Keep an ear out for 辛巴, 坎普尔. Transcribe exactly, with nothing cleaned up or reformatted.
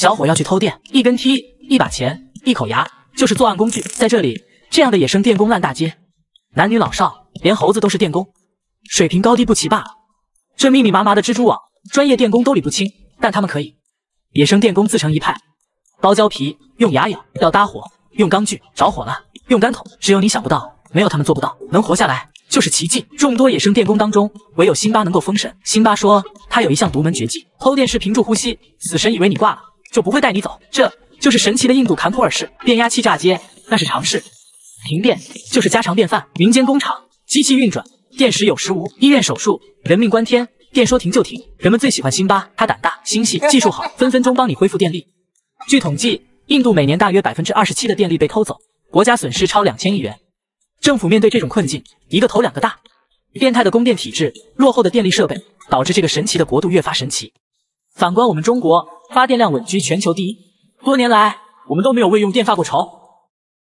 小伙要去偷电，一根梯、一把钳、一口牙，就是作案工具。在这里，这样的野生电工烂大街，男女老少，连猴子都是电工，水平高低不齐罢了。这密密麻麻的蜘蛛网，专业电工都理不清，但他们可以。野生电工自成一派，剥胶皮，用牙咬，要搭火，用钢锯，着火了，用杆桶，只有你想不到，没有他们做不到，能活下来就是奇迹。众多野生电工当中，唯有辛巴能够封神。辛巴说，他有一项独门绝技，偷电时屏住呼吸，死神以为你挂了，就不会带你走。这就是神奇的印度坎普尔式变压器炸街，那是常试。停电就是家常便饭，民间工厂机器运转，电时有时无，医院手术人命关天，电说停就停。人们最喜欢辛巴，他胆大心细，技术好，分分钟帮你恢复电力。据统计，印度每年大约 百分之二十七 的电力被偷走，国家损失超两千亿元。政府面对这种困境，一个头两个大。变态的供电体制，落后的电力设备，导致这个神奇的国度越发神奇。反观我们中国，发电量稳居全球第一，多年来我们都没有为用电发过愁。